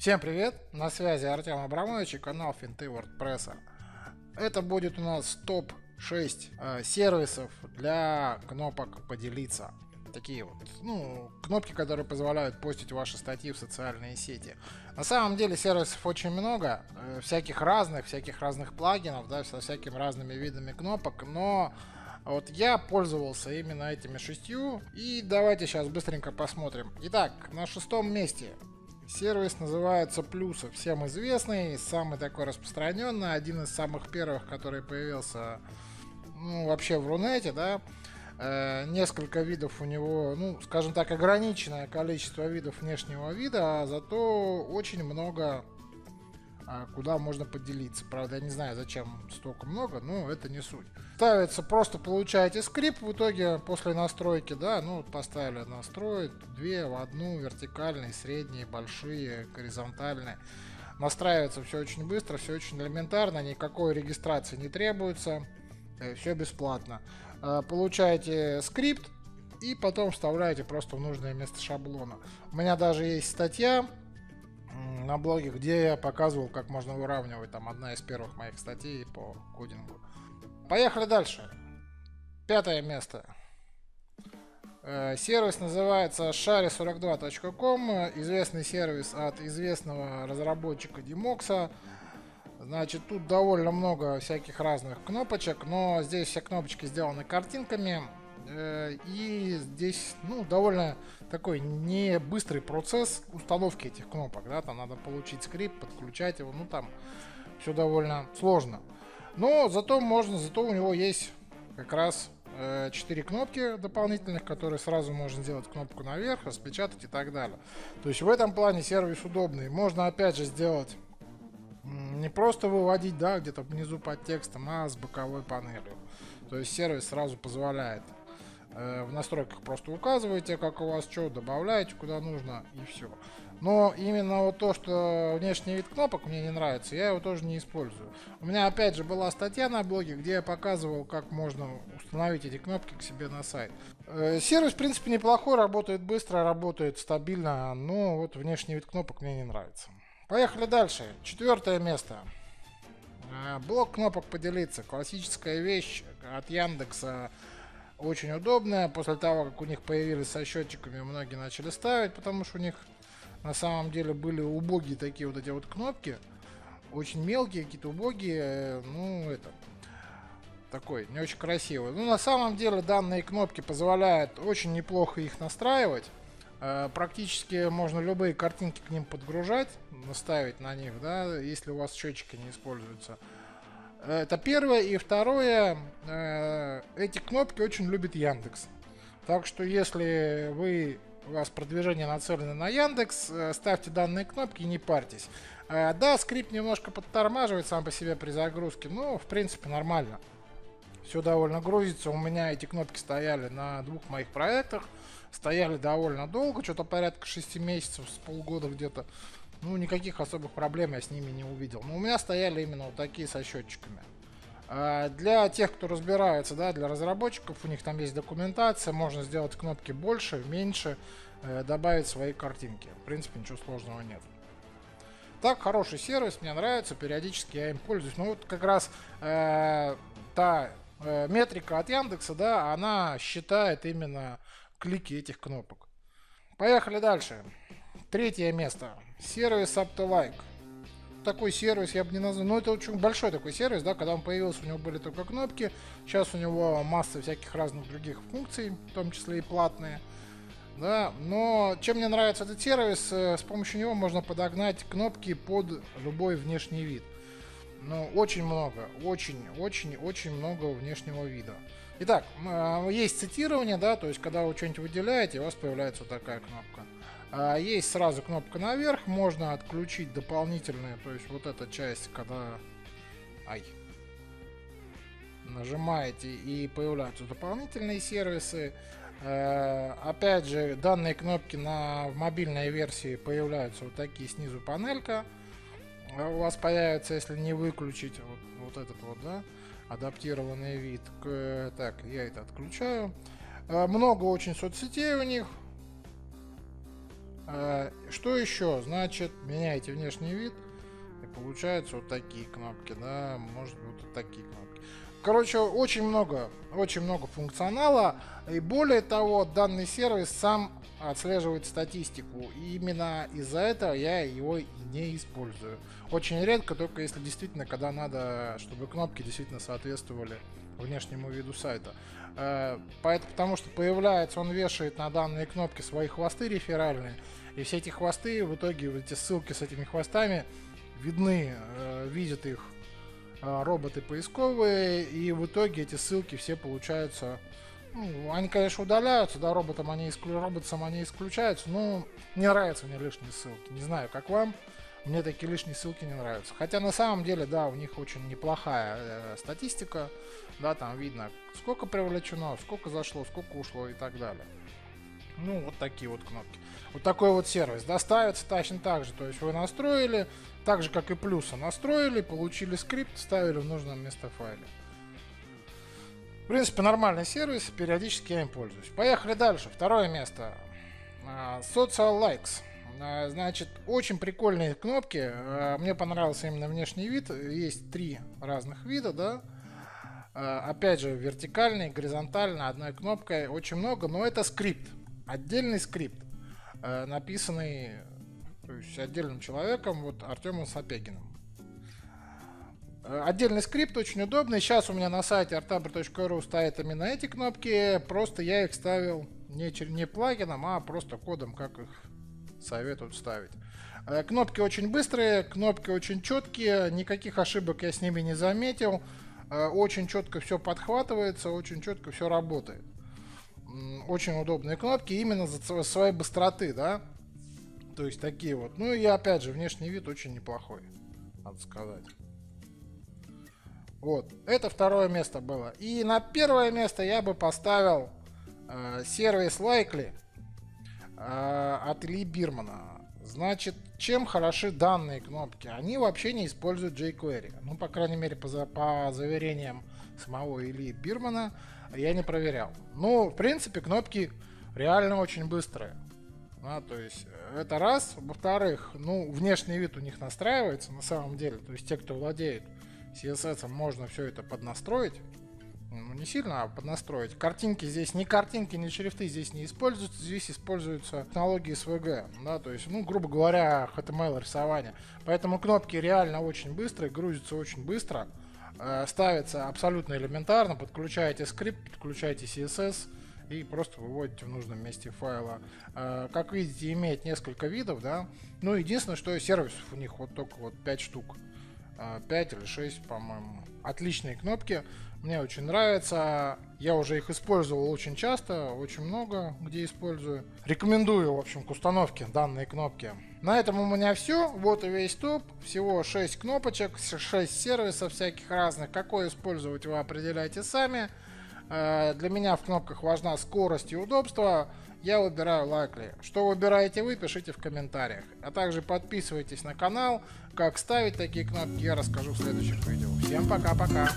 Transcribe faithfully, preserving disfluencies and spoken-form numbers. Всем привет, на связи Артем Абрамович и канал Финты WordPress. Это будет у нас топ шесть э, сервисов для кнопок «Поделиться». Такие вот, ну, кнопки, которые позволяют постить ваши статьи в социальные сети. На самом деле сервисов очень много, э, всяких разных, всяких разных плагинов, да, со всякими разными видами кнопок, но вот я пользовался именно этими шестью, и давайте сейчас быстренько посмотрим. Итак, на шестом месте сервис называется Плюсов, всем известный, самый такой распространенный, один из самых первых, который появился, ну, вообще в Рунете, да. Несколько видов у него, ну, скажем так, ограниченное количество видов внешнего вида, а зато очень много, куда можно поделиться. Правда, я не знаю, зачем столько много, но это не суть. Ставится, просто получаете скрипт в итоге после настройки, да, ну, поставили настроить, две в одну, вертикальные, средние, большие, горизонтальные. Настраивается все очень быстро, все очень элементарно, никакой регистрации не требуется, все бесплатно. Получаете скрипт и потом вставляете просто в нужное место шаблона. У меня даже есть статья на блоге, где я показывал, как можно выравнивать. Там одна из первых моих статей по кодингу. Поехали дальше. Пятое место. Сервис называется шэр сорок два точка ком. Известный сервис от известного разработчика Демокса. Значит, тут довольно много всяких разных кнопочек, но здесь все кнопочки сделаны картинками, э, и здесь, ну, довольно такой не быстрый процесс установки этих кнопок, да, там надо получить скрипт, подключать его, ну, там все довольно сложно. Но зато можно, зато у него есть как раз э, четыре кнопки дополнительных, которые сразу можно сделать кнопку наверх, распечатать и так далее. То есть в этом плане сервис удобный. Можно опять же сделать не просто выводить, да, где-то внизу под текстом, а с боковой панелью. То есть сервис сразу позволяет. Э, в настройках просто указываете, как у вас что, добавляете куда нужно, и все. Но именно вот то, что внешний вид кнопок мне не нравится, я его тоже не использую. У меня опять же была статья на блоге, где я показывал, как можно установить эти кнопки к себе на сайт. Э, сервис, в принципе, неплохой, работает быстро, работает стабильно, но вот внешний вид кнопок мне не нравится. Поехали дальше. Четвертое место. Блок кнопок «Поделиться». Классическая вещь от Яндекса. Очень удобная. После того, как у них появились со счетчиками, многие начали ставить, потому что у них на самом деле были убогие такие вот эти вот кнопки. Очень мелкие, какие-то убогие. Ну, это такой, не очень красивый. Ну, на самом деле, данные кнопки позволяют очень неплохо их настраивать. Практически можно любые картинки к ним подгружать, ставить на них, да, если у вас счетчики не используются. Это первое. И второе, эти кнопки очень любит Яндекс. Так что если вы, у вас продвижение нацелено на Яндекс, ставьте данные кнопки и не парьтесь. Да, скрипт немножко подтормаживает сам по себе при загрузке, но в принципе нормально. Все довольно грузится. У меня эти кнопки стояли на двух моих проектах. Стояли довольно долго, что-то порядка шести месяцев, с полгода где-то. Ну, никаких особых проблем я с ними не увидел. Но у меня стояли именно вот такие со счетчиками. Для тех, кто разбирается, да, для разработчиков, у них там есть документация. Можно сделать кнопки больше, меньше, добавить свои картинки. В принципе, ничего сложного нет. Так, хороший сервис, мне нравится, периодически я им пользуюсь. Ну, вот как раз э, та э, метрика от Яндекса, да, она считает именно клики этих кнопок. Поехали дальше. Третье место. Сервис Uptolike. Такой сервис я бы не назвал. Но это очень большой такой сервис, да, когда он появился, у него были только кнопки. Сейчас у него масса всяких разных других функций, в том числе и платные. Да, но чем мне нравится этот сервис, с помощью него можно подогнать кнопки под любой внешний вид. Ну, очень много, очень-очень-очень много внешнего вида. Итак, есть цитирование, да, то есть когда вы что-нибудь выделяете, у вас появляется вот такая кнопка. Есть сразу кнопка наверх, можно отключить дополнительные, то есть вот эта часть, когда ай, нажимаете и появляются дополнительные сервисы. Опять же, данные кнопки на мобильной версии появляются вот такие снизу панелька. У вас появится, если не выключить, вот, вот этот вот, да, адаптированный вид. Так, я это отключаю. Много очень соцсетей у них. Что еще? Значит, меняете внешний вид, и получаются вот такие кнопки, да, может быть, вот такие кнопки. Короче, очень много, очень много функционала, и более того, данный сервис сам отслеживает статистику, и именно из-за этого я его не использую. Очень редко, только если действительно, когда надо, чтобы кнопки действительно соответствовали внешнему виду сайта. Поэтому, потому что появляется, он вешает на данные кнопки свои хвосты реферальные, и все эти хвосты, в итоге вот эти ссылки с этими хвостами видны, видят их роботы поисковые, и в итоге эти ссылки все получаются, ну, они, конечно, удаляются, да, роботам они исклю... роботам они исключаются, но не нравятся мне лишние ссылки, не знаю, как вам, мне такие лишние ссылки не нравятся, хотя на самом деле, да, у них очень неплохая э, статистика, да, там видно, сколько привлечено, сколько зашло, сколько ушло и так далее. Ну, вот такие вот кнопки. Вот такой вот сервис. Доставится точно так же. То есть вы настроили, так же, как и плюса, настроили, получили скрипт, ставили в нужном место файла. В принципе, нормальный сервис. Периодически я им пользуюсь. Поехали дальше. Второе место. Social Likes. Значит, очень прикольные кнопки. Мне понравился именно внешний вид. Есть три разных вида, да. Опять же, вертикальный, горизонтально, одной кнопкой. Очень много, но это скрипт. Отдельный скрипт, написанный, то есть, отдельным человеком, вот Артемом Сапегиным. Отдельный скрипт очень удобный. Сейчас у меня на сайте артабр точка ру стоят именно эти кнопки. Просто я их ставил не, не плагином, а просто кодом, как их советуют ставить. Кнопки очень быстрые, кнопки очень четкие. Никаких ошибок я с ними не заметил. Очень четко все подхватывается, очень четко все работает. Очень удобные кнопки именно за своей быстроты, да, то есть такие вот. Ну и опять же, внешний вид очень неплохой, надо сказать. Вот, это второе место было. И на первое место я бы поставил э, сервис Лайкли э, от Ильи Бирмана. Значит, чем хороши данные кнопки? Они вообще не используют jQuery. Ну, по крайней мере, по, по заверениям самого Ильи Бирмана, я не проверял. Ну, в принципе, кнопки реально очень быстрые. А, то есть, это раз. Во-вторых, ну, внешний вид у них настраивается на самом деле. То есть, те, кто владеет си эс эс, можно все это поднастроить. Ну, не сильно, а поднастроить. Картинки здесь, ни картинки, ни шрифты здесь не используются. Здесь используются технологии эс ви джи. Да, то есть, ну, грубо говоря, эйч ти эм эль рисование. Поэтому кнопки реально очень быстрые, грузятся очень быстро. Ставится абсолютно элементарно, подключаете скрипт, подключаете си эс эс и просто выводите в нужном месте файла. Как видите, имеет несколько видов, да. Ну, единственное, что сервисов у них вот только вот пять штук, пять или шесть, по-моему. Отличные кнопки, мне очень нравятся, я уже их использовал очень часто, очень много где использую. Рекомендую, в общем, к установке данные кнопки. На этом у меня все, вот и весь топ, всего шесть кнопочек, шесть сервисов всяких разных, какой использовать вы определяете сами. Для меня в кнопках важна скорость и удобство, я выбираю Лайкли. Что выбираете вы, пишите в комментариях. А также подписывайтесь на канал, как ставить такие кнопки, я расскажу в следующих видео. Всем пока-пока!